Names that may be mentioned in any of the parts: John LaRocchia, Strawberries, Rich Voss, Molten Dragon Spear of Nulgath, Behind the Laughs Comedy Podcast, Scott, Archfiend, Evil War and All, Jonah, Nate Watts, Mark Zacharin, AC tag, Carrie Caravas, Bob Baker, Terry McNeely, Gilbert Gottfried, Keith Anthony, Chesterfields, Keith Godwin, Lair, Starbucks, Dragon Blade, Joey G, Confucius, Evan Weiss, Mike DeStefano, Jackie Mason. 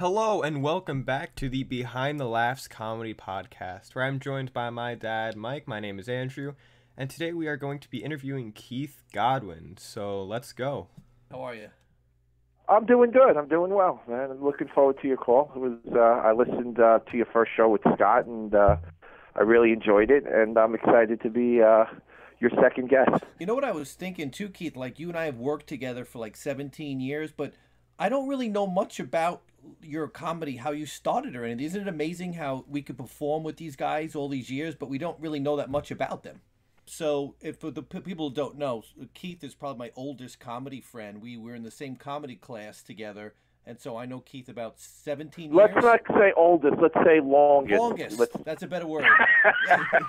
Hello and welcome back to the Behind the Laughs Comedy Podcast, where I'm joined by my dad, Mike. My name is Andrew, and today we are going to be interviewing Keith Godwin. So let's go. How are you? I'm doing good. I'm doing well, man. I'm looking forward to your call. It was I listened to your first show with Scott, and I really enjoyed it, and I'm excited to be your second guest. You know what I was thinking too, Keith? Like, you and I have worked together for like 17 years, but I don't really know much about your comedy, how you started or anything. Isn't it amazing how we could perform with these guys all these years, but we don't really know that much about them? So if the people don't know, Keith is probably my oldest comedy friend. We were in the same comedy class together, and so I know Keith about 17 years. Let's not say oldest, let's say longest. Longest, that's a better word.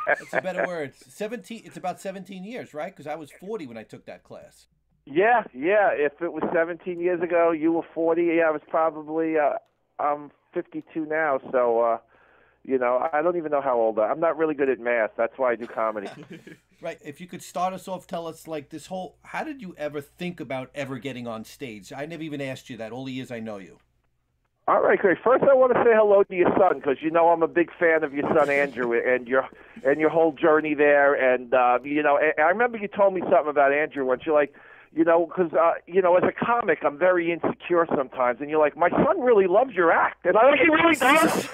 That's a better word. 17, it's about 17 years, right? Because I was 40 when I took that class. Yeah. If it was 17 years ago, you were 40. Yeah, I was probably, I'm 52 now. So, you know, I don't even know how old I am. I'm not really good at math. That's why I do comedy. Right. If you could start us off, tell us like this whole, how did you ever think about ever getting on stage? I never even asked you that all the years I know you. All right, great. First, I want to say hello to your son, because you know I'm a big fan of your son, Andrew, and your whole journey there. And, you know, I remember you told me something about Andrew once. You're like, you know, because, you know, as a comic, I'm very insecure sometimes. And you're like, my son really loves your act. And I'm like, he really does?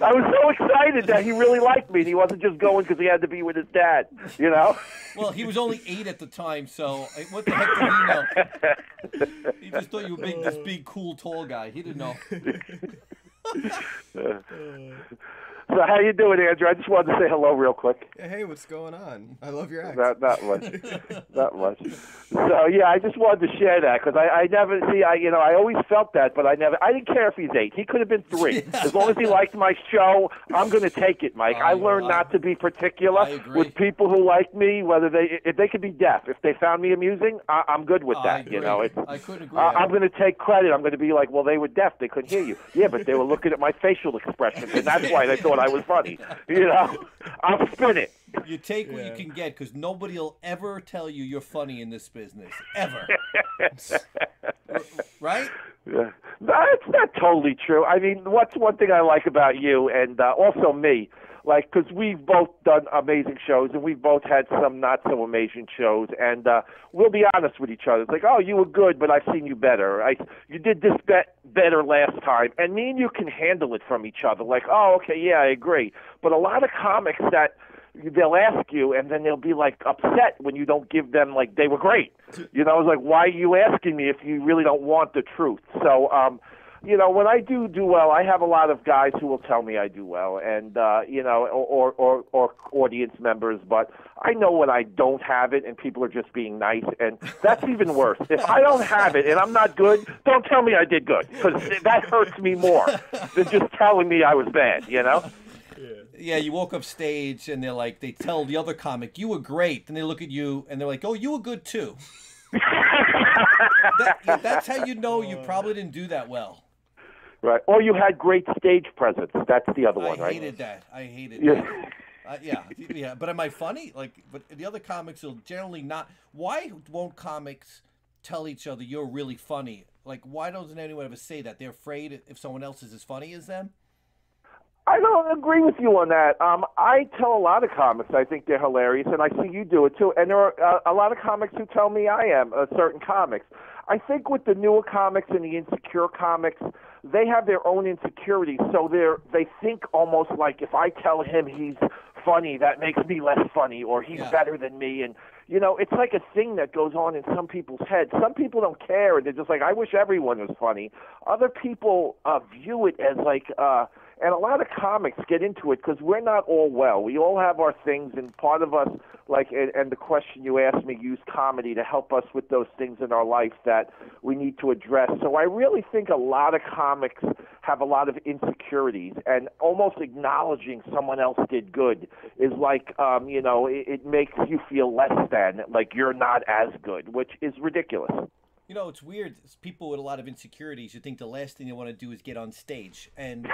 I was so excited that he really liked me. And he wasn't just going because he had to be with his dad, you know? Well, he was only 8 at the time, so what the heck did he know? He just thought you were being this big, cool, tall guy. He didn't know. So how you doing, Andrew? I just wanted to say hello real quick. Hey, what's going on? I love your act. Not much. Not much. So yeah, I just wanted to share that, because I never see. I always felt that, but I didn't care if he's 8. He could have been 3. Yeah. As long as he liked my show, I'm going to take it, Mike. I learned not to be particular with people who like me, whether if they could be deaf. If they found me amusing, I'm good with that. You know, I could agree. I'm going to take credit. I'm going to be like, well, they were deaf. They couldn't hear you. Yeah, but they were looking at my facial expressions, and that's why they thought I was funny, you know. I'll spin it. You take what you can get, because nobody will ever tell you you're funny in this business, ever. Right? Yeah. That's not totally true. I mean, what's one thing I like about you and also me, like, because we've both done amazing shows and we've both had some not so amazing shows, and we'll be honest with each other. It's like, oh, you were good, but I've seen you better. You did this better last time, and me and you can handle it from each other. Like, oh, okay, yeah, I agree. But a lot of comics, that they'll ask you, and then they'll be like upset when you don't give them like they were great. You know, I was like, why are you asking me if you really don't want the truth? So, you know, when I do well, I have a lot of guys who will tell me I do well, and you know, or audience members. But I know when I don't have it, and people are just being nice, and that's even worse. If I don't have it and I'm not good, don't tell me I did good, because that hurts me more than just telling me I was bad. You know. Yeah, you walk up stage, and they're like, they tell the other comic, "You were great," and they look at you, and they're like, "Oh, you were good too." That's how you know you probably didn't do that well. Right. Or you had great stage presence. That's the other one, right? I hated that. I hated that. Yeah. But am I funny? Like, but the other comics will generally not. Why won't comics tell each other you're really funny? Like, why doesn't anyone ever say that? They're afraid if someone else is as funny as them? I don't agree with you on that. I tell a lot of comics I think they're hilarious, and I see you do it too. And there are a lot of comics who tell me I am, certain comics. I think with the newer comics and the insecure comics, they have their own insecurities, so they think almost like, if I tell him he's funny, that makes me less funny, or he's better than me. And, you know, it's like a thing that goes on in some people's heads. Some people don't care, and they're just like, I wish everyone was funny. Other people view it as like and a lot of comics get into it because we're not all well. We all have our things, and part of us, like, and the question you asked me, use comedy to help us with those things in our life that we need to address. So I really think a lot of comics have a lot of insecurities, and almost acknowledging someone else did good is like, you know, it makes you feel less than, like you're not as good, which is ridiculous. You know, it's weird. People with a lot of insecurities, you think the last thing they want to do is get on stage and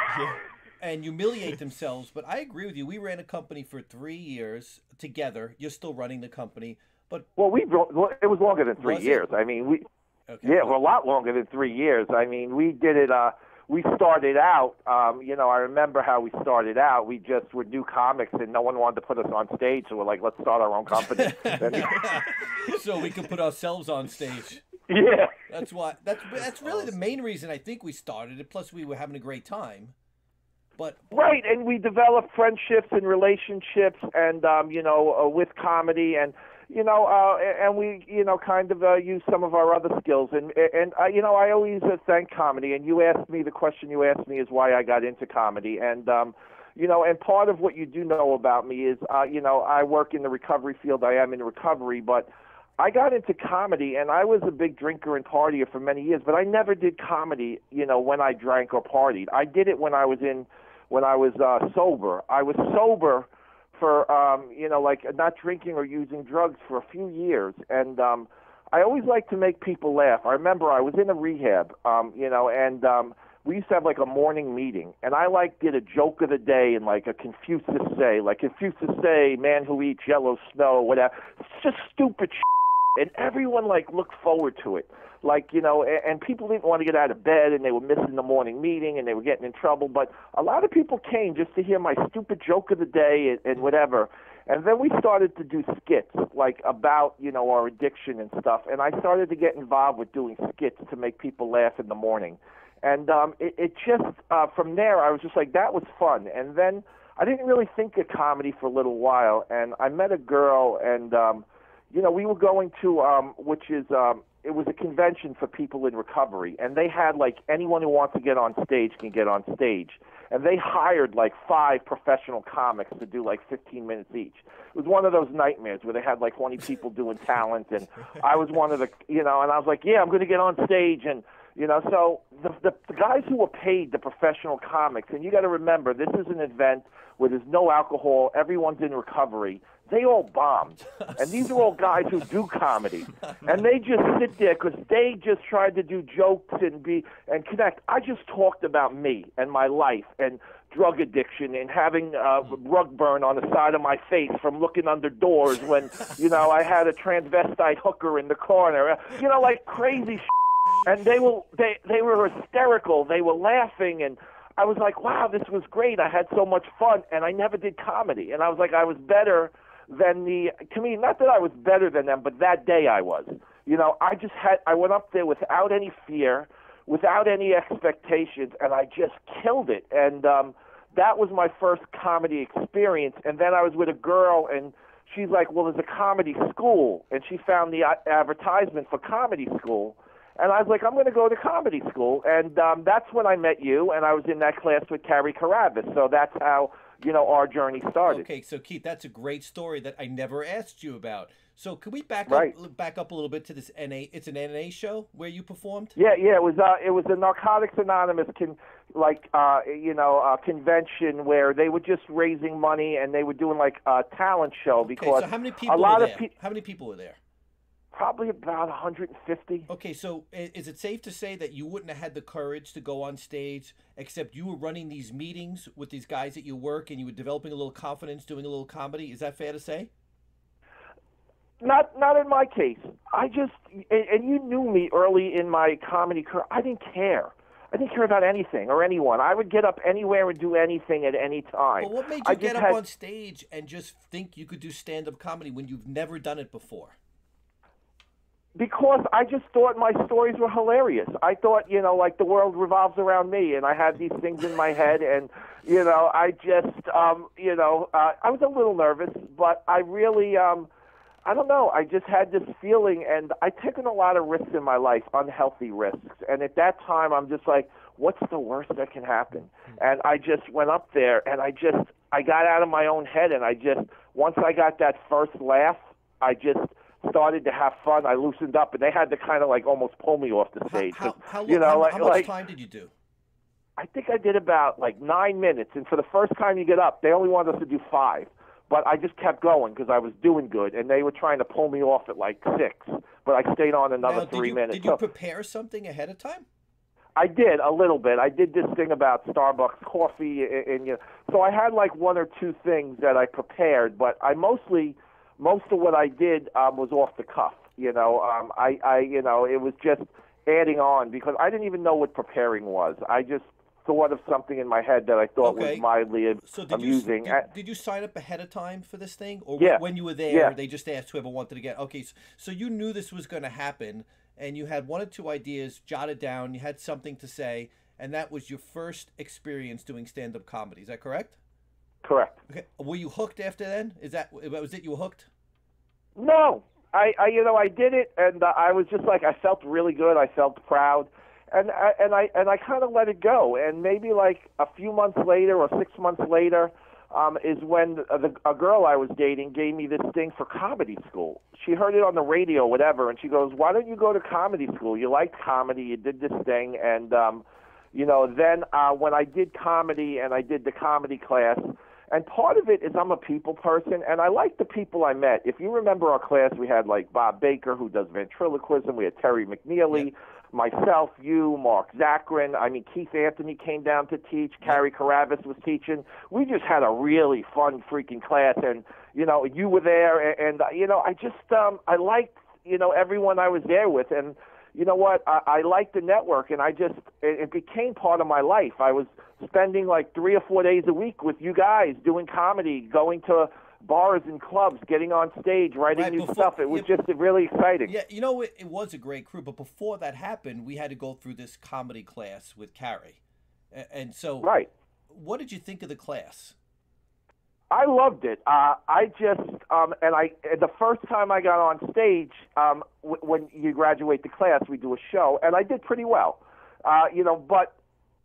humiliate themselves. But I agree with you. We ran a company for 3 years together. You're still running the company, but well, it was longer than 3 years. I mean, we Okay. Yeah, well, a lot longer than 3 years. I mean, we did it. We started out, you know, I remember how we started out. We just were new comics, and no one wanted to put us on stage. So we're like, let's start our own company. So we could put ourselves on stage. Yeah. That's why. That's really awesome. The main reason I think we started it. Plus, we were having a great time. But right, and we developed friendships and relationships, and you know, with comedy, and you know, and we, you know, kind of use some of our other skills, and you know, I always thank comedy. And you asked me, the question you asked me is why I got into comedy, and you know, and part of what you do know about me is, you know, I work in the recovery field. I am in recovery, but I got into comedy, and I was a big drinker and partier for many years, but I never did comedy, you know, when I drank or partied. I did it when I was sober. I was sober for, you know, like not drinking or using drugs for a few years. And I always like to make people laugh. I remember I was in a rehab, you know, and we used to have like a morning meeting. And I like did a joke of the day and like a Confucius say, man who eats yellow snow, whatever. It's just stupid shit. And everyone like looked forward to it. Like, you know, and people didn't want to get out of bed, and they were missing the morning meeting, and they were getting in trouble. But a lot of people came just to hear my stupid joke of the day and whatever. And then we started to do skits, like about, you know, our addiction and stuff. And I started to get involved with doing skits to make people laugh in the morning. And it just, from there, I was just like, that was fun. And then I didn't really think of comedy for a little while. And I met a girl, and, you know, we were going to, which is... it was a convention for people in recovery, and they had like anyone who wants to get on stage can get on stage. And they hired like 5 professional comics to do like 15 minutes each. It was one of those nightmares where they had like 20 people doing talent, and I was one of the, you know, and I was like, yeah, I'm going to get on stage. And, you know, so the guys who were paid, the professional comics, and you got to remember, this is an event where there's no alcohol. Everyone's in recovery. They all bombed. And these are all guys who do comedy. And they just sit there because they just tried to do jokes and connect. I just talked about me and my life and drug addiction and having a rug burn on the side of my face from looking under doors when, you know, I had a transvestite hooker in the corner. You know, like crazy shit. And they were hysterical. They were laughing, and I was like, wow, this was great. I had so much fun, and I never did comedy. And I was like, I was better than the comedian. Not that I was better than them, but that day I was. You know, I went up there without any fear, without any expectations, and I just killed it. And that was my first comedy experience. And then I was with a girl, and she's like, well, there's a comedy school. And she found the advertisement for comedy school. And I was like, I'm going to go to comedy school. And that's when I met you, and I was in that class with Carrie Caravas. So that's how, you know, our journey started. Okay, so Keith, that's a great story that I never asked you about. So can we back up a little bit to this NA? It's an NA show where you performed? Yeah, it was a Narcotics Anonymous convention where they were just raising money, and they were doing like a talent show. Because so how many people were there? Probably about 150. Okay, so is it safe to say that you wouldn't have had the courage to go on stage, except you were running these meetings with these guys at your work, and you were developing a little confidence, doing a little comedy? Is that fair to say? Not in my case. I just, and you knew me early in my comedy career. I didn't care. I didn't care about anything or anyone. I would get up anywhere and do anything at any time. Well, what made you get up on stage and just think you could do stand-up comedy when you've never done it before? Because I just thought my stories were hilarious. I thought, you know, like the world revolves around me, and I had these things in my head, and, you know, I just, you know, I was a little nervous, but I really, I don't know, I just had this feeling, and I'd taken a lot of risks in my life, unhealthy risks, and at that time, I'm just like, what's the worst that can happen? And I just went up there, and I got out of my own head, and once I got that first laugh, I just started to have fun. I loosened up, and they had to kind of like almost pull me off the stage. How much time did you do? I think I did about like 9 minutes, and for the first time you get up, they only wanted us to do 5, but I just kept going because I was doing good, and they were trying to pull me off at like 6, but I stayed on another 3 minutes. Did you prepare something ahead of time? I did a little bit. I did this thing about Starbucks coffee, and you know, so I had like 1 or 2 things that I prepared, but most of what I did was off the cuff. You know, it was just adding on because I didn't even know what preparing was. I just thought of something in my head that I thought was mildly amusing. Did you sign up ahead of time for this thing? Or when you were there, they just asked whoever wanted to get... Okay, so you knew this was going to happen, and you had one or two ideas jotted down, you had something to say, and that was your first experience doing stand-up comedy. Is that correct? Correct. Okay. Were you hooked after then? Was it you were hooked? No. I did it, and I was just like, I felt really good. I felt proud, and I kind of let it go. And maybe like a few months later or 6 months later, is when a girl I was dating gave me this thing for comedy school. She heard it on the radio, whatever, and she goes, "Why don't you go to comedy school? You liked comedy. You did this thing." And then when I did comedy and I did the comedy class. And part of it is I'm a people person, and I like the people I met. If you remember our class, we had, like, Bob Baker, who does ventriloquism. We had Terry McNeely, myself, you, Mark Zacharin. I mean, Keith Anthony came down to teach. Carrie Caravas was teaching. We just had a really fun freaking class, and, you know, you were there. And you know, I just I liked, you know, everyone I was there with. And you know what? I liked the network, and I just it became part of my life. I was spending like 3 or 4 days a week with you guys doing comedy, going to bars and clubs, getting on stage, writing new stuff. It was just really exciting. Yeah, you know, it was a great crew. But before that happened, we had to go through this comedy class with Carrie. And so what did you think of the class? I loved it. The first time I got on stage, when you graduate the class, we do a show, and I did pretty well.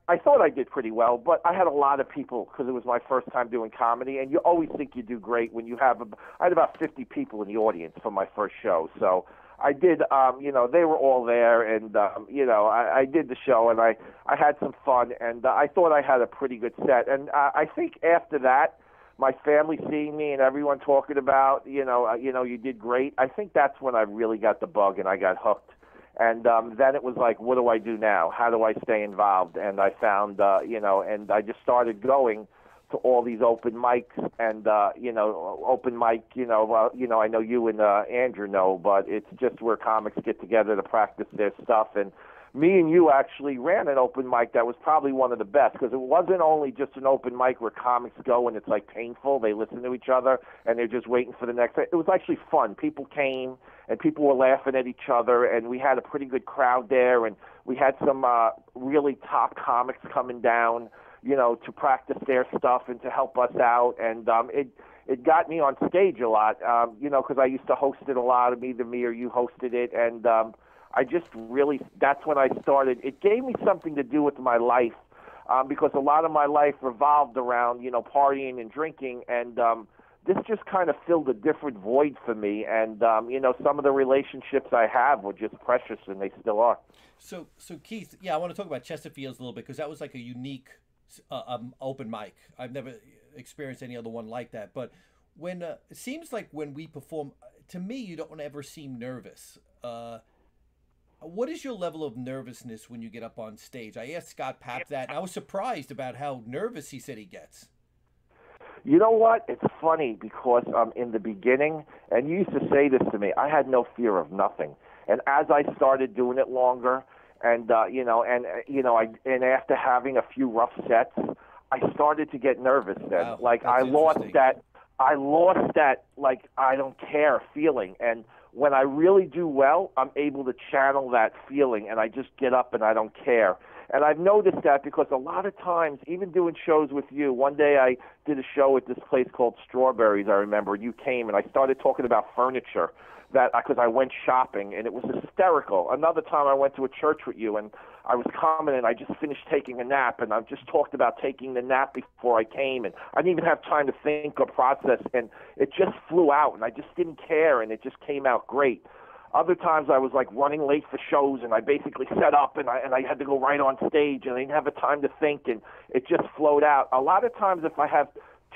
I thought I did pretty well, but I had a lot of people because it was my first time doing comedy, and you always think you do great when you have I had about 50 people in the audience for my first show, so I did, they were all there, and, I did the show, and I had some fun, and I thought I had a pretty good set, and I think after that, my family seeing me and everyone talking about, you did great, I think that's when I really got the bug and I got hooked. And then it was like, what do I do now? How do I stay involved? And I found, and I just started going to all these open mics and, open mic, I know you and Andrew know, but it's just where comics get together to practice their stuff. And me and you actually ran an open mic that was probably one of the best because it wasn't only just an open mic where comics go and it's like painful. They listen to each other and they're just waiting for the next thing. It was actually fun. People came and people were laughing at each other and we had a pretty good crowd there and we had some really top comics coming down, to practice their stuff and to help us out. And it got me on stage a lot, because I used to host it a lot. Either me or you hosted it. And I just really, that's when I started. It gave me something to do with my life because a lot of my life revolved around, partying and drinking. And this just kind of filled a different void for me. And, some of the relationships I have were just precious and they still are. So Keith, I want to talk about Chesterfields a little bit because that was like a unique open mic. I've never experienced any other one like that. But when it seems like when we perform, to me, you don't ever seem nervous. What is your level of nervousness when you get up on stage? I asked Scott Papp that, and I was surprised about how nervous he said he gets. You know what? It's funny because in the beginning, and you used to say this to me, I had no fear of nothing. And as I started doing it longer, and after having a few rough sets, I started to get nervous then. Wow, like I lost that like I don't care feeling. And when I really do well, I'm able to channel that feeling, and I just get up and I don't care. And I've noticed that because a lot of times, even doing shows with you, one day I did a show at this place called Strawberries, I remember, and you came, and I started talking about furniture because I went shopping, and it was hysterical. Another time I went to a church with you, and I was coming, and I just finished taking a nap, and I've just talked about taking the nap before I came, and I didn't even have time to think or process, and it just flew out, and I just didn't care, and it just came out great. Other times I was like running late for shows, and I basically set up, and I had to go right on stage, and I didn't have the time to think, and it just flowed out. A lot of times if I have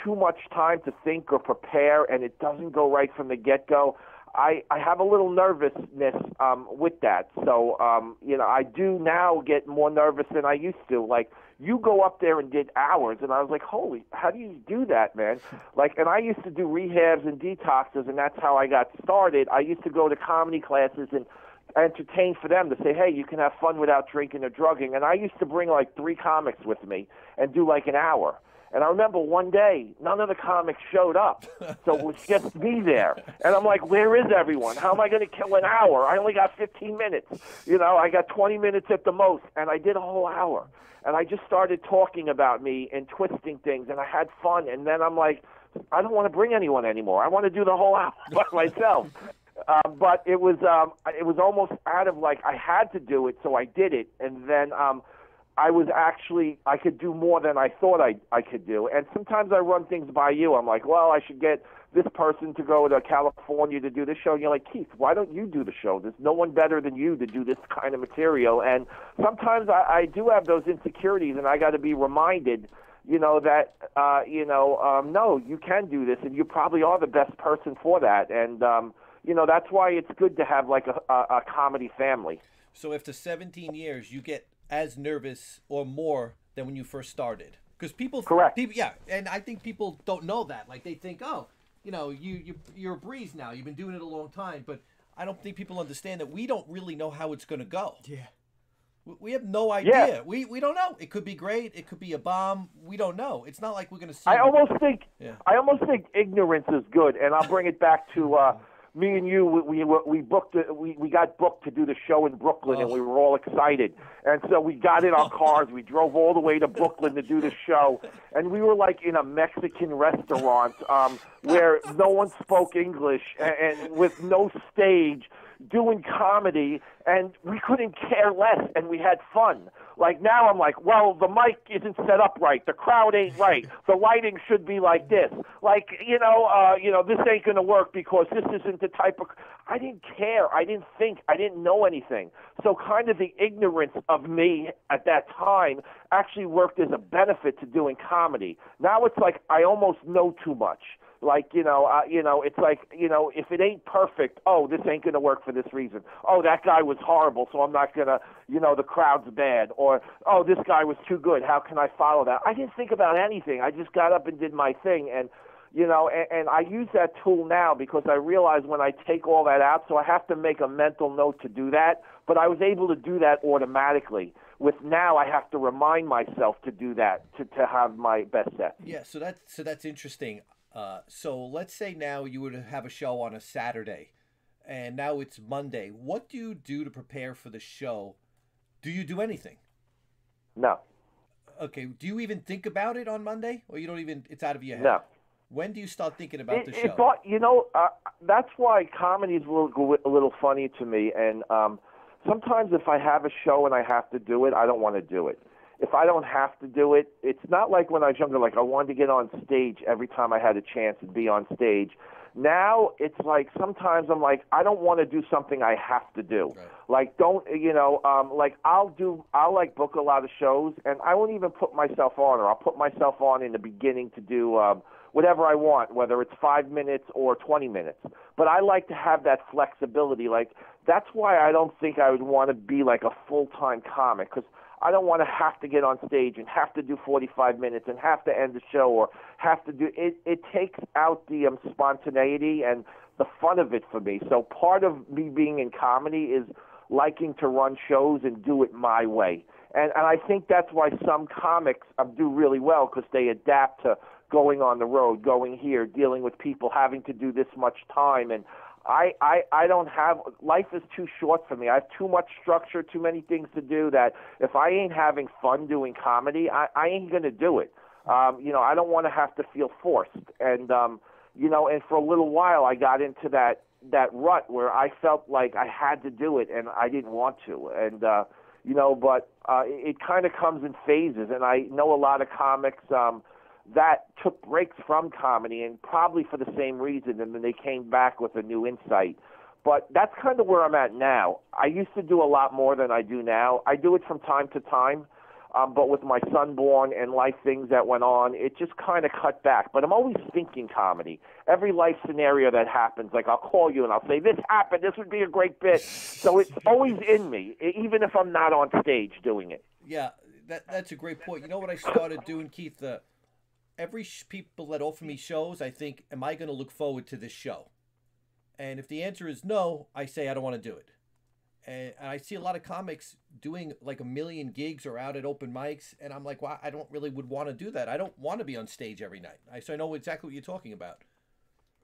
too much time to think or prepare, and it doesn't go right from the get-go, I have a little nervousness with that. So, you know, I do now get more nervous than I used to. Like, you go up there and did hours, and I was like, holy, how do you do that, man? Like, and I used to do rehabs and detoxes, and that's how I got started. I used to go to comedy classes and entertain for them to say, hey, you can have fun without drinking or drugging. And I used to bring, like, 3 comics with me and do, like, an hour. And I remember one day, none of the comics showed up, so it was just me there. And I'm like, where is everyone? How am I going to kill an hour? I only got 15 minutes. You know, I got 20 minutes at the most, and I did a whole hour. And I just started talking about me and twisting things, and I had fun. And then I'm like, I don't want to bring anyone anymore. I want to do the whole hour by myself. But it was almost out of, like, I had to do it, so I did it. And then I was actually, I could do more than I thought I could do. And sometimes I run things by you. I'm like, well, I should get this person to go to California to do this show. And you're like, Keith, why don't you do the show? There's no one better than you to do this kind of material. And sometimes I do have those insecurities, and I got to be reminded, you know, that, you know, no, you can do this, and you probably are the best person for that. And, you know, that's why it's good to have, like, a comedy family. So after 17 years, you get as nervous or more than when you first started, because people, correct, people, yeah, and I think people don't know that. Like, they think, oh, you know, you're a breeze now. You've been doing it a long time, but I don't think people understand that we don't really know how it's going to go. Yeah, we have no idea. Yeah. We don't know. It could be great. It could be a bomb. We don't know. It's not like we're going to see. I almost think ignorance is good, and I'll bring it back to. Me and you, we got booked to do the show in Brooklyn, and we were all excited. And so we got in our cars. We drove all the way to Brooklyn to do the show. And we were, like, in a Mexican restaurant where no one spoke English and with no stage, doing comedy, and we couldn't care less, and we had fun. Like, now I'm like, well, the mic isn't set up right, the crowd ain't right, the lighting should be like this. Like, you know, this ain't gonna work because this isn't the type of. I didn't care. I didn't think. I didn't know anything. So kind of the ignorance of me at that time actually worked as a benefit to doing comedy. Now it's like I almost know too much. Like, you know, it's like, you know, if it ain't perfect, oh, this ain't going to work for this reason. Oh, that guy was horrible, so I'm not going to, you know, the crowd's bad. Or, oh, this guy was too good. How can I follow that? I didn't think about anything. I just got up and did my thing. And, you know, and I use that tool now because I realize when I take all that out, so I have to make a mental note to do that. But I was able to do that automatically. With now, I have to remind myself to do that, to have my best set. Yeah, so that's interesting. So let's say now you would have a show on a Saturday, and now it's Monday. What do you do to prepare for the show? Do you do anything? No. Okay. Do you even think about it on Monday, or you don't even? It's out of your head. No. When do you start thinking about the show? You know, that's why comedy is a little funny to me. And sometimes if I have a show and I have to do it, I don't want to do it. If I don't have to do it, it's not like when I was younger, like I wanted to get on stage every time I had a chance to be on stage. Now it's like sometimes I'm like, I don't want to do something I have to do. Right. Like, don't, you know, like I'll like book a lot of shows, and I won't even put myself on, or I'll put myself on in the beginning to do whatever I want, whether it's 5 minutes or 20 minutes. But I like to have that flexibility. Like, that's why I don't think I would want to be like a full-time comic, because I don't want to have to get on stage and have to do 45 minutes and have to end the show or have to do it. It takes out the spontaneity and the fun of it for me. So part of me being in comedy is liking to run shows and do it my way. And I think that's why some comics do really well, because they adapt to going on the road, going here, dealing with people, having to do this much time. And I don't have, life is too short for me. I have too much structure, too many things to do, that if I ain't having fun doing comedy, I ain't going to do it. You know, I don't want to have to feel forced. And, you know, and for a little while I got into that rut where I felt like I had to do it and I didn't want to. And, you know, but it kind of comes in phases. And I know a lot of comics that took breaks from comedy, and probably for the same reason, and then they came back with a new insight. But that's kind of where I'm at now. I used to do a lot more than I do now. I do it from time to time. But with my son born and life things that went on, it just kind of cut back. But I'm always thinking comedy. Every life scenario that happens, like I'll call you and I'll say, this happened, this would be a great bit. So it's always in me, even if I'm not on stage doing it. Yeah, that's a great point. You know what I started doing, Keith? Every people that offer me shows, I think, am I going to look forward to this show? And if the answer is no, I say I don't want to do it. And I see a lot of comics doing like a million gigs or out at open mics, and I'm like, well, I don't really would want to do that. I don't want to be on stage every night. So I know exactly what you're talking about.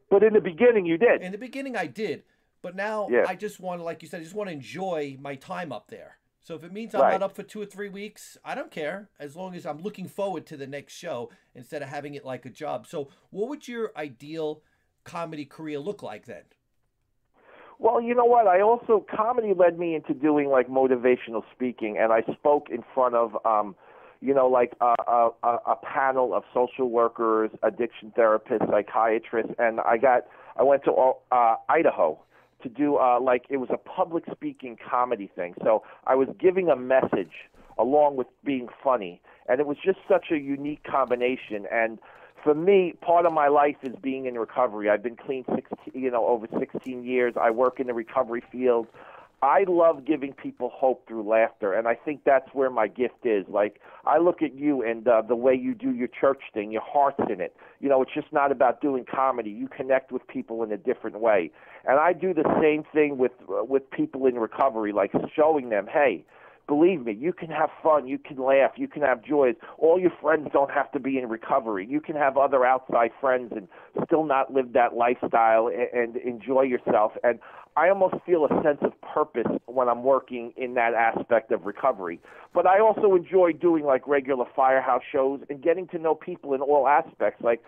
But in the beginning, you did. In the beginning, I did. But now I just want to, like you said, I just want to enjoy my time up there. So if it means I'm not up for 2 or 3 weeks, I don't care, as long as I'm looking forward to the next show instead of having it like a job. So what would your ideal comedy career look like then? Well, you know what? I also, comedy led me into doing like motivational speaking, and I spoke in front of, you know, like a panel of social workers, addiction therapists, psychiatrists, and I went to Idaho to do like, it was a public speaking comedy thing. So I was giving a message along with being funny, and it was just such a unique combination. And for me, part of my life is being in recovery. I've been clean, over 16 years. I work in the recovery field. I love giving people hope through laughter, and I think that's where my gift is. Like, I look at you and the way you do your church thing, your heart's in it. You know, it's just not about doing comedy. You connect with people in a different way. And I do the same thing with people in recovery, like showing them, hey, believe me, you can have fun, you can laugh, you can have joys. All your friends don't have to be in recovery. You can have other outside friends and still not live that lifestyle and enjoy yourself. And I almost feel a sense of purpose when I'm working in that aspect of recovery. But I also enjoy doing like regular firehouse shows and getting to know people in all aspects. Like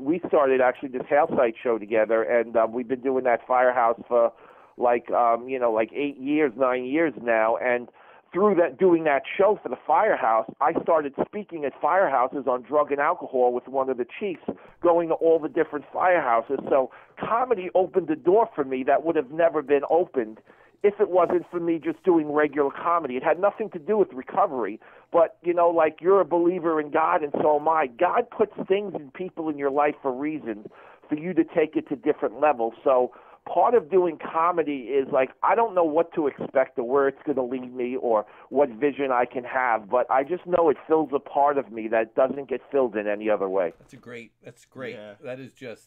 we started actually this house site show together, and we've been doing that firehouse for like 8 years, 9 years now. And through that, doing that show for the firehouse, I started speaking at firehouses on drug and alcohol with one of the chiefs, going to all the different firehouses. So comedy opened the door for me that would have never been opened if it wasn't for me just doing regular comedy. It had nothing to do with recovery, but, you know, like, you're a believer in God, and so am I. God puts things and people in your life for reasons for you to take it to different levels. So part of doing comedy is, like, I don't know what to expect or where it's going to lead me or what vision I can have, but I just know it fills a part of me that doesn't get filled in any other way. That's great. Yeah.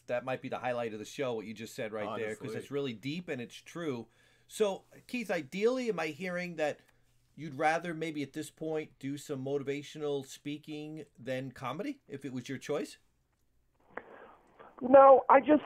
That might be the highlight of the show, what you just said right there, because it's really deep and it's true. So, Keith, ideally, am I hearing that you'd rather maybe at this point do some motivational speaking than comedy, if it was your choice? No, I just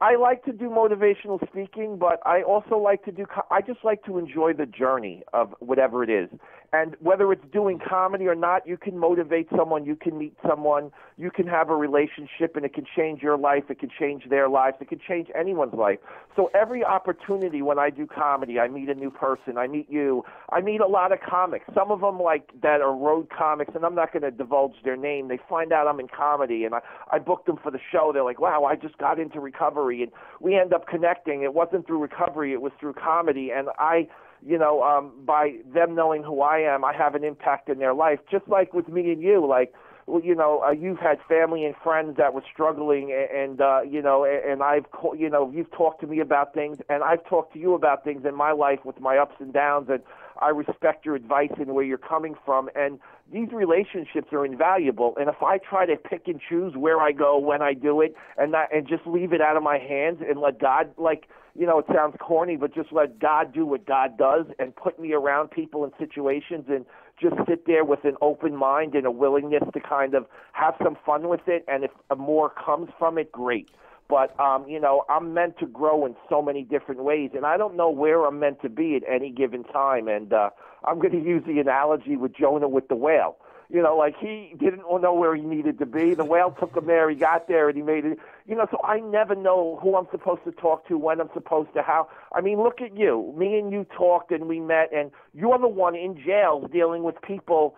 I like to do motivational speaking, but I also like to do – I just like to enjoy the journey of whatever it is. And whether it's doing comedy or not, you can motivate someone, you can meet someone, you can have a relationship, and it can change your life, it can change their lives, it can change anyone's life. So every opportunity when I do comedy, I meet a new person, I meet you, I meet a lot of comics. Some of them like that are road comics, and I'm not going to divulge their name. They find out I'm in comedy, and I booked them for the show. They're like, wow, I just got into recovery, and we end up connecting. It wasn't through recovery, it was through comedy, and by them knowing who I am, I have an impact in their life. Just like with me and you, like, you know, you've had family and friends that were struggling, and you've talked to me about things, and I've talked to you about things in my life with my ups and downs, and I respect your advice and where you're coming from. And these relationships are invaluable. And if I try to pick and choose where I go, when I do it, and just leave it out of my hands and let God, like, you know, it sounds corny, but just let God do what God does and put me around people and situations and just sit there with an open mind and a willingness to kind of have some fun with it. And if more comes from it, great. But, I'm meant to grow in so many different ways, and I don't know where I'm meant to be at any given time. And I'm going to use the analogy with Jonah with the whale. You know, like, he didn't know where he needed to be. The whale took him there. He got there, and he made it. You know, so I never know who I'm supposed to talk to, when I'm supposed to, how. I mean, look at you. Me and you talked, and we met, and you're the one in jail dealing with people,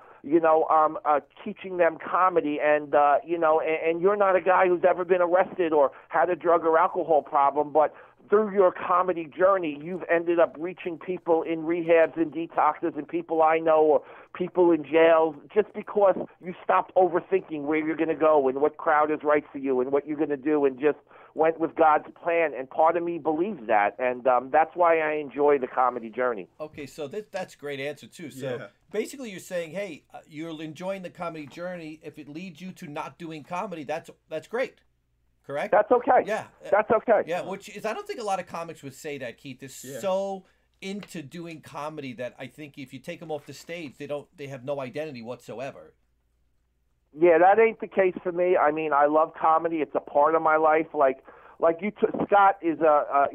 teaching them comedy, and, and you're not a guy who's ever been arrested or had a drug or alcohol problem, but through your comedy journey, you've ended up reaching people in rehabs and detoxes and people I know or people in jails just because you stopped overthinking where you're going to go and what crowd is right for you and what you're going to do and just went with God's plan. And part of me believes that. And that's why I enjoy the comedy journey. Okay, so that's a great answer, too. So basically you're saying, hey, you're enjoying the comedy journey. If it leads you to not doing comedy, that's great. Correct? That's okay. Yeah. That's okay. Yeah, which is, I don't think a lot of comics would say that, Keith. They're so into doing comedy that I think if you take them off the stage, they have no identity whatsoever. Yeah, that ain't the case for me. I mean, I love comedy. It's a part of my life. Like you, Scott is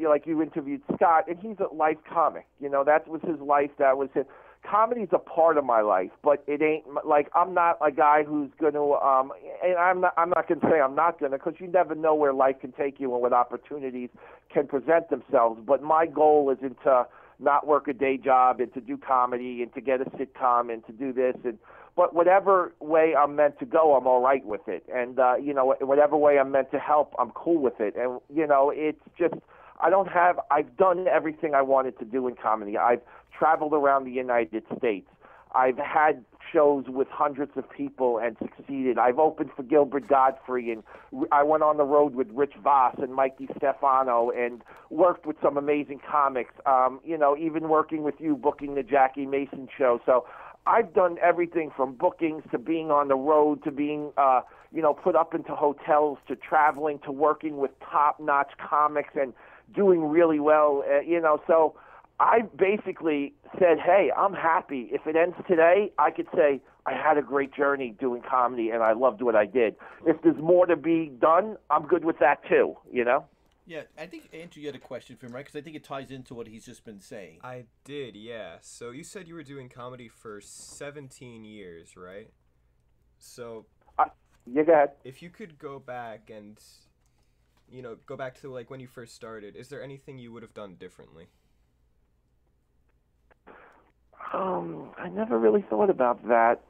like you interviewed Scott, and he's a life comic. You know, that was his life. That was his. Comedy's a part of my life, but it ain't like I'm not a guy who's gonna. And I'm not gonna say I'm not gonna, because you never know where life can take you and what opportunities can present themselves. But my goal isn't to not work a day job and to do comedy and to get a sitcom and to do this and. But whatever way I'm meant to go, I'm all right with it, and you know, whatever way I'm meant to help, I'm cool with it, and you know, it's just. I've done everything I wanted to do in comedy. I've traveled around the United States. I've had shows with hundreds of people and succeeded. I've opened for Gilbert Gottfried, and I went on the road with Rich Voss and Mike DeStefano and worked with some amazing comics. You know, even working with you, booking the Jackie Mason show. So I've done everything from bookings to being on the road to being, you know, put up into hotels to traveling to working with top-notch comics and doing really well, you know, so I basically said, hey, I'm happy. If it ends today, I could say I had a great journey doing comedy and I loved what I did. If there's more to be done, I'm good with that too, you know? Yeah, I think, Andrew, you had a question for him, right? Because I think it ties into what he's just been saying. I did, yeah. So you said you were doing comedy for 17 years, right? So yeah, go ahead. If you could go back and... you know, go back to like when you first started, is there anything you would have done differently? I never really thought about that.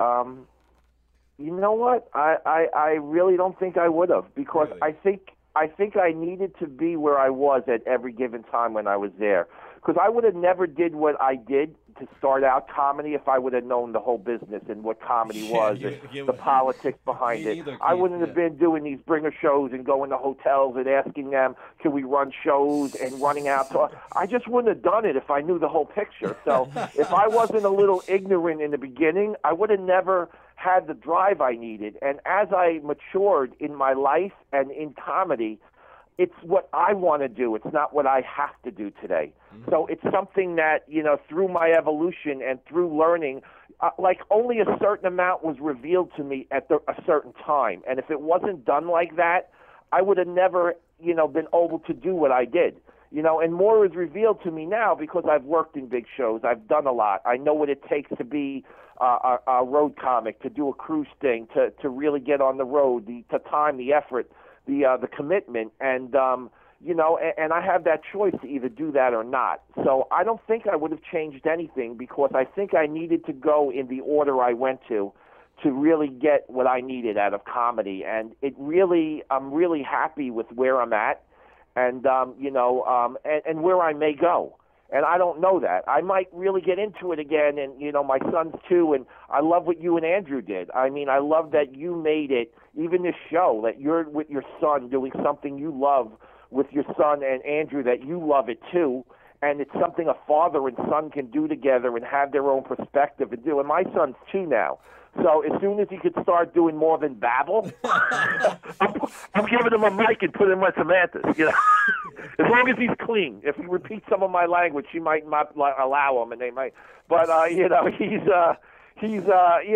You know what? I really don't think I would have, because really? I think I needed to be where I was at every given time when I was there, because I would have never did what I did to start out comedy if I would have known the whole business and what comedy was and the politics behind it. Either, I wouldn't have been doing these bringer shows and going to hotels and asking them, can we run shows and running out. To, I just wouldn't have done it if I knew the whole picture. So if I wasn't a little ignorant in the beginning, I would have never had the drive I needed. And as I matured in my life and in comedy, it's what I want to do. It's not what I have to do today. Mm-hmm. So it's something that, you know, through my evolution and through learning, like only a certain amount was revealed to me at a certain time. And if it wasn't done like that, I would have never, you know, been able to do what I did. You know, and more is revealed to me now because I've worked in big shows. I've done a lot. I know what it takes to be a road comic, to do a cruise thing, to really get on the road, the time, the effort, the commitment, and you know, and I have that choice to either do that or not. So I don't think I would have changed anything, because I think I needed to go in the order I went to really get what I needed out of comedy, and it really, I'm really happy with where I'm at, and you know, and where I may go. And I don't know that. I might really get into it again, and, you know, my son's too, and I love what you and Andrew did. I mean, I love that you made it, even this show, that you're with your son doing something you love with your son and Andrew, that you love it too, and it's something a father and son can do together and have their own perspective and do. And my son's two now. So as soon as he could start doing more than babble, I'm giving him a mic and putting him on Samantha's. You know? As long as he's clean. If he repeats some of my language, she might not allow him, and they might. But you know, he's you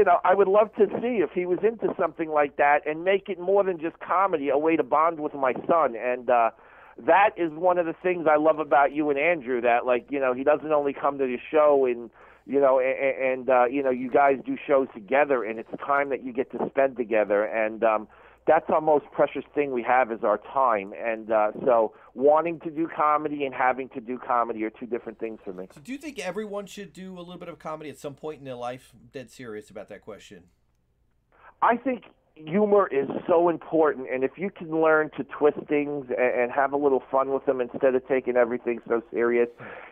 know, I would love to see if he was into something like that and make it more than just comedy, a way to bond with my son. And that is one of the things I love about you and Andrew. That, like, you know, he doesn't only come to the show and. You know, and you know, you guys do shows together, and it's time that you get to spend together, and that's our most precious thing we have is our time, and so wanting to do comedy and having to do comedy are two different things for me. So do you think everyone should do a little bit of comedy at some point in their life? I'm dead serious about that question. I think humor is so important, and if you can learn to twist things and have a little fun with them instead of taking everything so serious,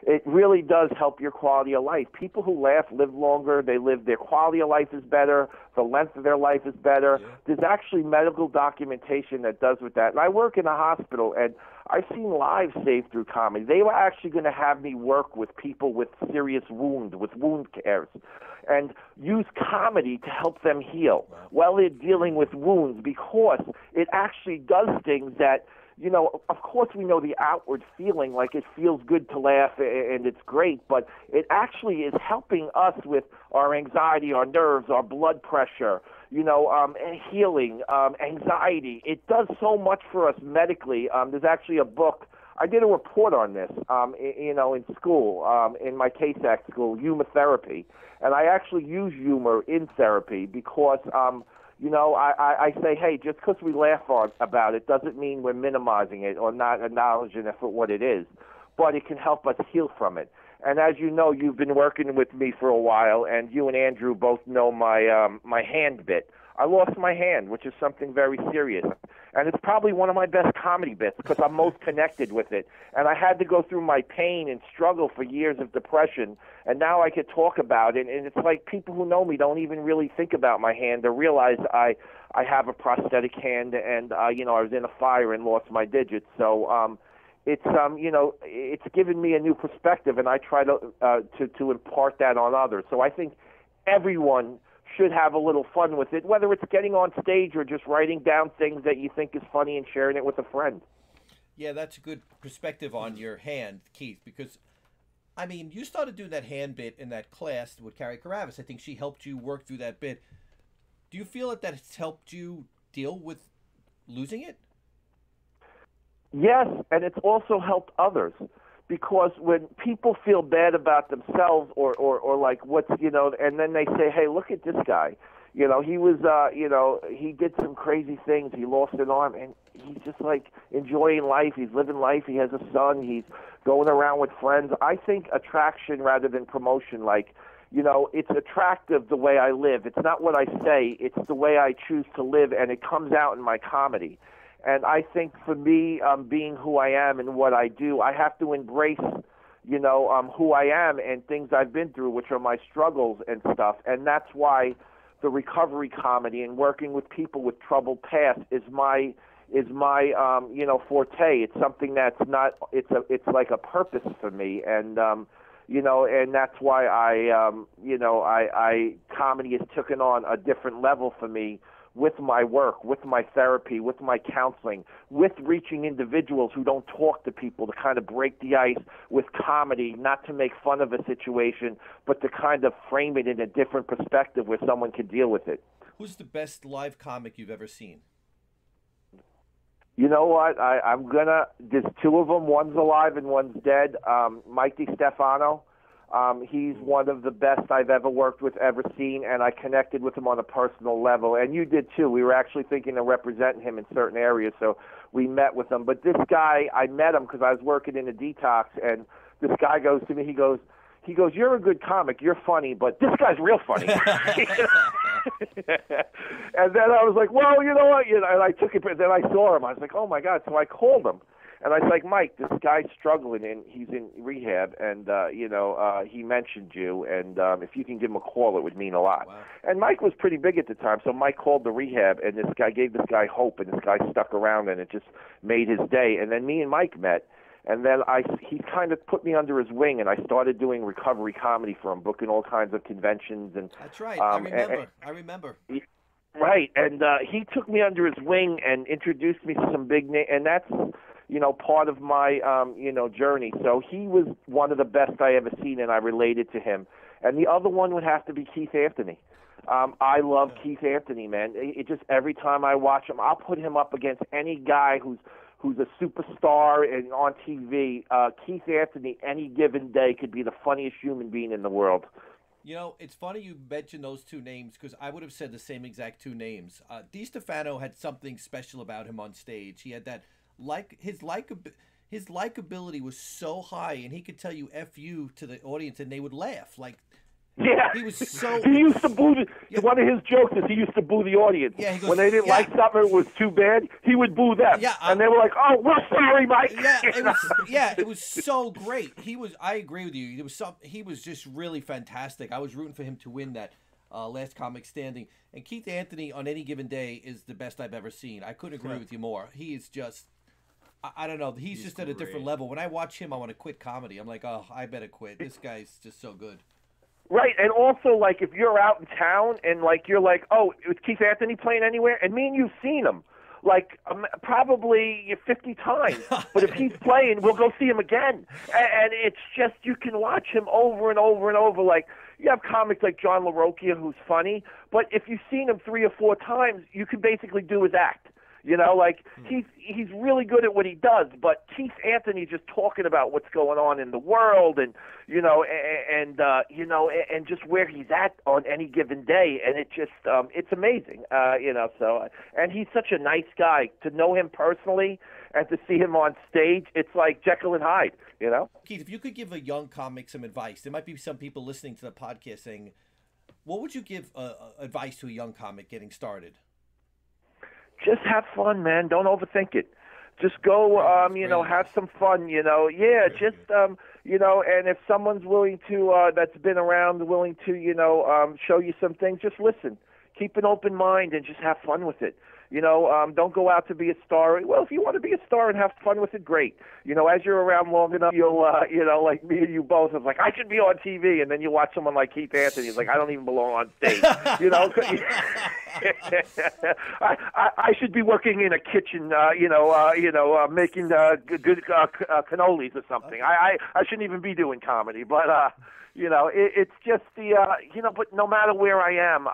it really does help your quality of life. People who laugh live longer. They live, their quality of life is better. The length of their life is better. Yeah. There's actually medical documentation that does with that. And I work in a hospital, and I've seen lives saved through comedy. They were actually going to have me work with people with serious wounds, with wound cares, and use comedy to help them heal while they're dealing with wounds, because it actually does things that, you know, of course we know the outward feeling, like it feels good to laugh and it's great, but it actually is helping us with our anxiety, our nerves, our blood pressure, you know, healing, anxiety. It does so much for us medically. There's actually a book. I did a report on this, you know, in school, in my KSAC school, humor therapy. And I actually use humor in therapy because, you know, I say, hey, just because we laugh about it doesn't mean we're minimizing it or not acknowledging it for what it is. But it can help us heal from it. And as you know, you've been working with me for a while, and you and Andrew both know my my hand bit. I lost my hand, which is something very serious. And it's probably one of my best comedy bits because I'm most connected with it. And I had to go through my pain and struggle for years of depression, and now I could talk about it. And it's like people who know me don't even really think about my hand or realize I have a prosthetic hand, and, you know, I was in a fire and lost my digits. So, it's you know, it's given me a new perspective, and I try to impart that on others. So I think everyone should have a little fun with it, whether it's getting on stage or just writing down things that you think is funny and sharing it with a friend. Yeah, that's a good perspective on your hand, Keith, because, I mean, you started doing that hand bit in that class with Carrie Caravas. I think she helped you work through that bit. Do you feel that it's helped you deal with losing it? Yes, and it's also helped others, because when people feel bad about themselves or like what's, you know, and then they say, hey, look at this guy. You know, he was, you know, he did some crazy things. He lost an arm, and he's just like enjoying life. He's living life. He has a son. He's going around with friends. I think attraction rather than promotion, like, you know, it's attractive the way I live. It's not what I say. It's the way I choose to live, and it comes out in my comedy. And I think for me, being who I am and what I do, I have to embrace, you know, who I am and things I've been through, which are my struggles and stuff. And that's why the recovery comedy and working with people with troubled past is my you know, forte. It's something that's not, it's like a purpose for me. And you know, and that's why I comedy has taken on a different level for me, with my work, with my therapy, with my counseling, with reaching individuals who don't talk to people, to kind of break the ice with comedy, not to make fun of a situation, but to kind of frame it in a different perspective where someone can deal with it. Who's the best live comic you've ever seen? You know what? There's two of them. One's alive and one's dead. Mike DeStefano. He's one of the best I've ever worked with, ever seen, and I connected with him on a personal level. And you did, too. We were actually thinking of representing him in certain areas, so we met with him. But this guy, I met him because I was working in a detox, and this guy goes to me, he goes, you're a good comic, you're funny, but this guy's real funny. And then I was like, well, you know what? And I took it, but then I saw him. I was like, oh, my God. So I called him. And I was like, Mike, this guy's struggling, and he's in rehab, and, you know, he mentioned you, and if you can give him a call, it would mean a lot. Wow. And Mike was pretty big at the time, so Mike called the rehab, and this guy gave this guy hope, and this guy stuck around, and it just made his day. And then me and Mike met, and then he kind of put me under his wing, and I started doing recovery comedy for him, booking all kinds of conventions. And that's right. I remember. Right. And he took me under his wing and introduced me to some big names, and that's, you know, part of my, you know, journey. So he was one of the best I ever seen, and I related to him. And the other one would have to be Keith Anthony. I love Keith Anthony, man. It just, every time I watch him, I'll put him up against any guy who's a superstar and on TV. Keith Anthony, any given day, could be the funniest human being in the world. You know, it's funny you mentioned those two names, because I would have said the same exact two names. DeStefano had something special about him on stage. He had that, like, his likability was so high, and he could tell you F you to the audience and they would laugh. Like, Yeah. He was so... He used to boo... Yeah. One of his jokes is he used to boo the audience. Yeah, he goes, when they didn't like something, it was too bad, he would boo them. Yeah, and they were like, oh, we're sorry, Mike. Yeah, it was so great. He was... I agree with you. It was some, he was just really fantastic. I was rooting for him to win that Last Comic Standing. And Keith Anthony, on any given day, is the best I've ever seen. I couldn't agree with you more. He is just... I don't know. He's just great. At a different level. When I watch him, I want to quit comedy. I'm like, oh, I better quit. This guy's just so good. Right, and also, like, if you're out in town and, like, you're like, oh, is Keith Anthony playing anywhere? And me and you've seen him, like, probably 50 times. But if he's playing, we'll go see him again. And it's just, you can watch him over and over and over. Like, you have comics like John LaRocchia, who's funny, but if you've seen him 3 or 4 times, you can basically do his act. You know, like, he's really good at what he does, but Keith Anthony just talking about what's going on in the world and, you know, and just where he's at on any given day. And it just, it's amazing, you know, so, and he's such a nice guy. To know him personally and to see him on stage, it's like Jekyll and Hyde, you know? Keith, if you could give a young comic some advice, there might be some people listening to the podcast saying, what would you give advice to a young comic getting started? Just have fun, man. Don't overthink it. Just go, you know, have some fun, you know. Yeah, just, you know, and if someone's willing to, that's been around, willing to, you know, show you some things, just listen. Keep an open mind and just have fun with it. You know, don't go out to be a star. Well, if you want to be a star and have fun with it, great. You know, as you're around long enough, you'll, you know, like me and you both, it's like, I should be on TV. And then you watch someone like Keith Anthony. It's like, I don't even belong on stage. You know, I should be working in a kitchen, making good cannolis or something. I shouldn't even be doing comedy. But, you know, it's just the, you know, but no matter where I am,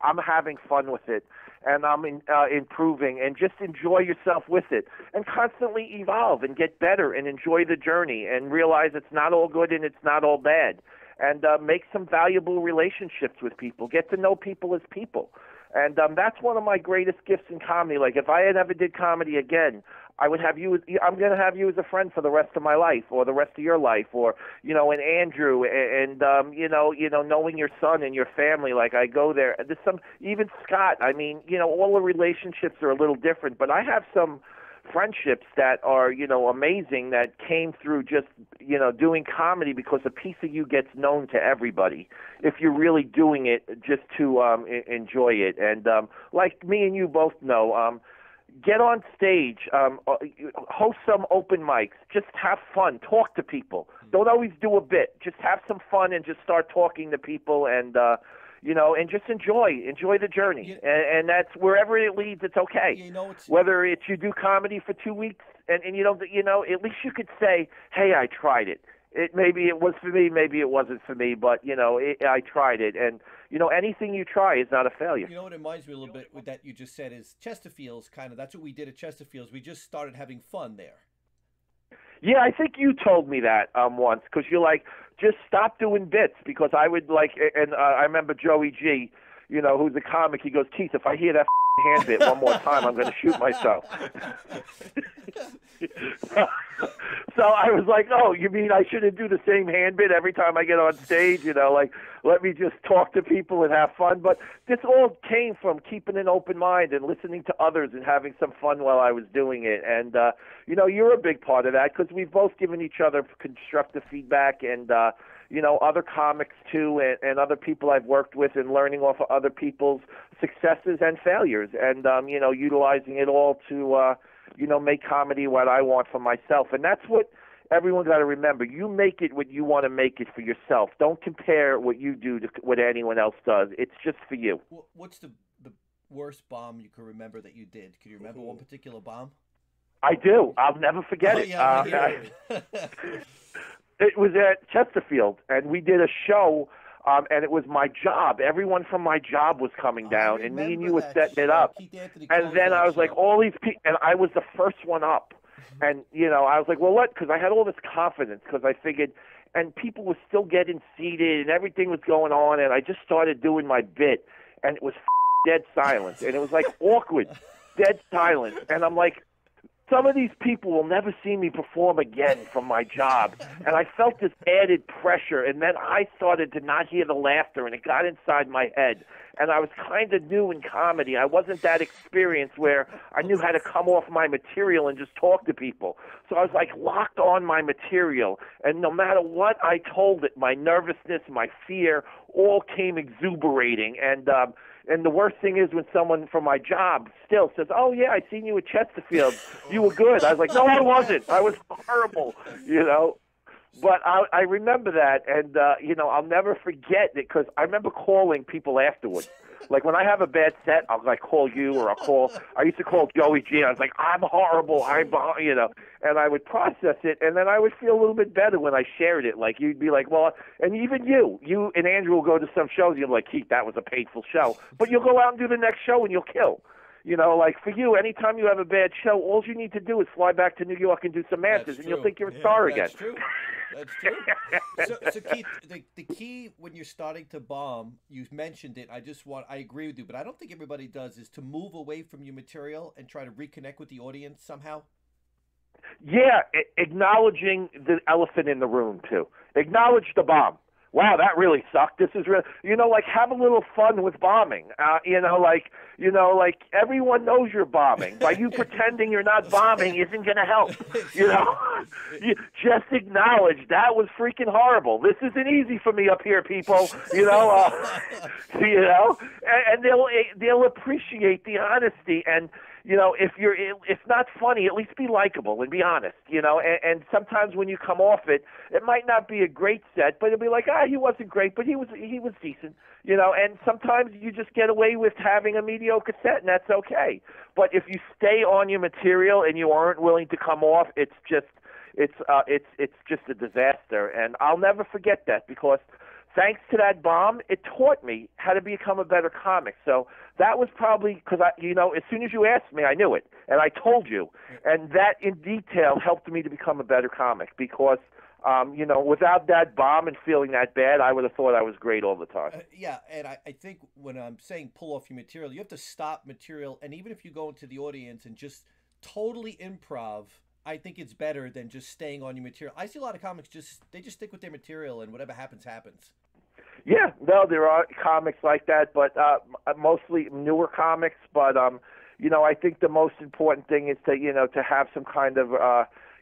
I'm having fun with it. And I'm improving, and just enjoy yourself with it, and constantly evolve and get better and enjoy the journey and realize it's not all good and it's not all bad, and make some valuable relationships with people. Get to know people as people. And that's one of my greatest gifts in comedy. Like, if I had ever did comedy again, I would have you. I'm going to have you as a friend for the rest of my life, or the rest of your life, or, you know, and Andrew, and you know, knowing your son and your family. Like, I go there. There's some, even Scott. I mean, you know, all the relationships are a little different, but I have some friendships that are, you know, amazing, that came through just, you know, doing comedy, because a piece of you gets known to everybody if you're really doing it just to enjoy it. And like me and you both know, get on stage, host some open mics, just have fun, talk to people, don't always do a bit, just have some fun and just start talking to people, and you know, and just enjoy the journey. Yeah. And that's wherever it leads, it's okay. Yeah, you know, whether it's you do comedy for 2 weeks and you don't, you know, at least you could say, hey, I tried it. Maybe it was for me, maybe it wasn't for me, but, you know, I tried it. And, you know, anything you try is not a failure. You know what reminds me a little bit with that you just said is Chesterfields, kind of, that's what we did at Chesterfields. We just started having fun there. Yeah, I think you told me that once, because you're like, just stop doing bits, because I would like, and I remember Joey G, you know, who's a comic, he goes, Keith, if I hear that hand bit one more time, I'm going to shoot myself. So I was like, oh, you mean I shouldn't do the same hand bit every time I get on stage? You know, like, let me just talk to people and have fun. But this all came from keeping an open mind and listening to others and having some fun while I was doing it. And, you know, you're a big part of that, because we've both given each other constructive feedback, and, you know, other comics too, and other people I've worked with, and learning off of other people's successes and failures, and, you know, utilizing it all to, you know, make comedy what I want for myself. And that's what everyone's got to remember. You make it what you want to make it for yourself. Don't compare what you do to what anyone else does. It's just for you. What's the worst bomb you can remember that you did? Can you remember one particular bomb? I do. I'll never forget it. Yeah, it. It was at Chesterfield, and we did a show, and it was my job. Everyone from my job was coming down, and me and you were setting it up. And then I was like, all these people, and I was the first one up. And, you know, I was like, well, what? Because I had all this confidence, because I figured, and people were still getting seated, and everything was going on, and I just started doing my bit, and it was dead silence. And it was like awkward, dead silence. And I'm like, some of these people will never see me perform again from my job. And I felt this added pressure, and then I started to not hear the laughter, and it got inside my head. And I was kind of new in comedy. I wasn't that experienced where I knew how to come off my material and just talk to people. So I was like locked on my material. And no matter what I told it, my nervousness, my fear, all came exuberating. And the worst thing is when someone from my job still says, "Oh, yeah, I seen you at Chesterfields. You were good." I was like, "No, I wasn't. I was horrible," you know. But I remember that, and, you know, I'll never forget it because I remember calling people afterwards. Like, when I have a bad set, I'll, like, call you or I'll call – I used to call Joey G. And I was like, "I'm horrible. I'm – you know." And I would process it, and then I would feel a little bit better when I shared it. Like, you'd be like, well – and even you and Andrew will go to some shows, you're like, "Keith, that was a painful show." But you'll go out and do the next show, and you'll kill. You know, like, for you, anytime you have a bad show, all you need to do is fly back to New York and do some matches, and you'll think you're a star again. That's true. That's true. So Keith, the key when you're starting to bomb, you mentioned it. I agree with you, but I don't think everybody does, is to move away from your material and try to reconnect with the audience somehow. Yeah, acknowledging the elephant in the room too. Acknowledge the bomb. Wow, that really sucked. This is real. You know, like, have a little fun with bombing. You know, like everyone knows you're bombing. By you pretending you're not bombing isn't going to help. You know, you just acknowledge that was freaking horrible. This isn't easy for me up here, people. You know, you know, and they'll appreciate the honesty. And you know, if not funny, at least be likable and be honest, you know, and sometimes when you come off it, it might not be a great set, but it'll be like, "Ah, he wasn't great, but he was decent," you know, and sometimes you just get away with having a mediocre set, and that's okay. But if you stay on your material and you aren't willing to come off, it's just a disaster. And I'll never forget that, because thanks to that bomb, it taught me how to become a better comic. So that was probably because, you know, as soon as you asked me, I knew it. And I told you. And that in detail helped me to become a better comic because, you know, without that bomb and feeling that bad, I would have thought I was great all the time. Yeah, and I think when I'm saying pull off your material, you have to stop material. And even if you go into the audience and just totally improv, I think it's better than just staying on your material. I see a lot of comics they just stick with their material and whatever happens, happens. Yeah, no, there are comics like that, but mostly newer comics. But, you know, I think the most important thing is to, you know, to have some kind of,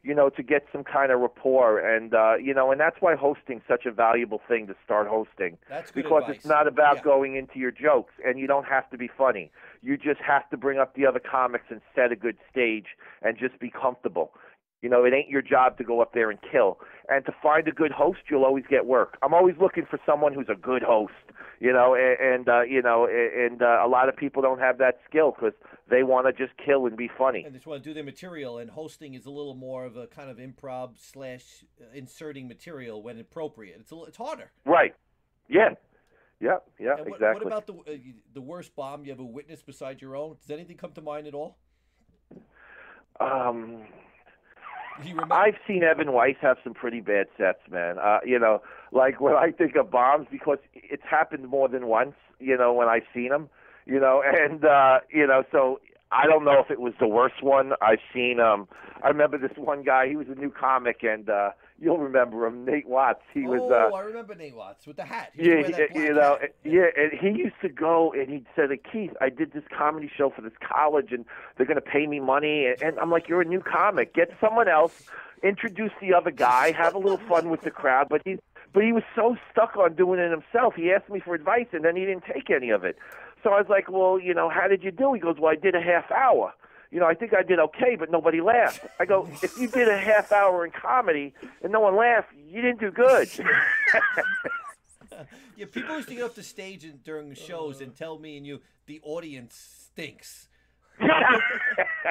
you know, to get some kind of rapport. And, you know, and that's why hosting is such a valuable thing to start hosting. That's good advice. Because it's not about going into your jokes, and you don't have to be funny. You just have to bring up the other comics and set a good stage and just be comfortable. You know, it ain't your job to go up there and kill. And to find a good host, you'll always get work. I'm always looking for someone who's a good host, you know, and a lot of people don't have that skill because they want to just kill and be funny. And they just want to do their material, and hosting is a little more of a kind of improv / inserting material when appropriate. It's harder. Right. Yeah. Yeah, and exactly. What about the worst bomb you ever witnessed besides your own? Does anything come to mind at all? I've seen Evan Weiss have some pretty bad sets, man. You know, like when I think of bombs, because it's happened more than once, you know, when I've seen them, you know, and, you know, so I don't know if it was the worst one I've seen. I remember this one guy, he was a new comic, and you'll remember him, Nate Watts. I remember Nate Watts with the hat. And he used to go and he'd say, "Keith, I did this comedy show for this college, and they're going to pay me money." And I'm like, "You're a new comic. Get someone else. Introduce the other guy. Have a little fun with the crowd." But he was so stuck on doing it himself. He asked me for advice, and then he didn't take any of it. So I was like, "Well, you know, how did you do?" He goes, "Well, I did a half hour. You know, I think I did okay, but nobody laughed." I go, "If you did a half hour in comedy and no one laughed, you didn't do good." Yeah, people used to get off the stage during the shows and tell me and you, the audience stinks.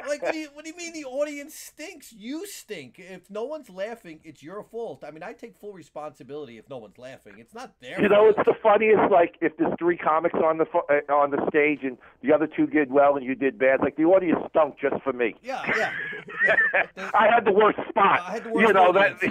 Like, what do you mean the audience stinks? You stink. If no one's laughing, it's your fault. I mean, I take full responsibility if no one's laughing. It's not their fault. You know, it's the funniest, like, if there's three comics on the stage and the other two did well and you did bad, like, the audience stunk just for me. Yeah. I had the worst spot. I had the worst audience.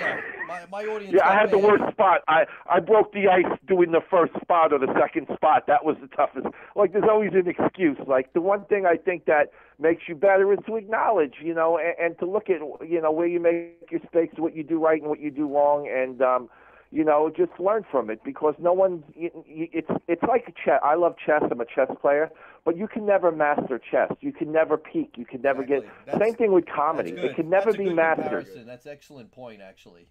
My audience. Yeah, I had the worst spot. I broke the ice doing the first spot or the second spot. That was the toughest. Like, there's always an excuse. Like, the one thing I think that that makes you better is to acknowledge, you know, and to look at, you know, where you make your mistakes, what you do right and what you do wrong, and you know, just learn from it, because no one, it's like chess. I love chess. I'm a chess player, but you can never master chess. You can never peak. You can never exactly. get. That's, same thing with comedy. It can never be mastered. That's an excellent point, actually.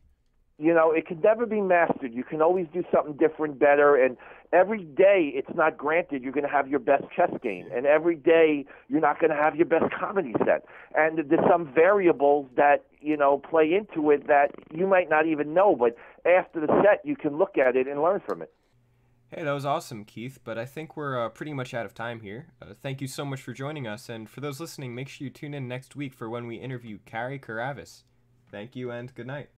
You know, it can never be mastered. You can always do something different, better, and every day it's not granted you're going to have your best chess game, and every day you're not going to have your best comedy set. And there's some variables that, you know, play into it that you might not even know, but after the set you can look at it and learn from it. Hey, that was awesome, Keith, but I think we're pretty much out of time here. Thank you so much for joining us, and for those listening, make sure you tune in next week for when we interview Carrie Caravas. Thank you, and good night.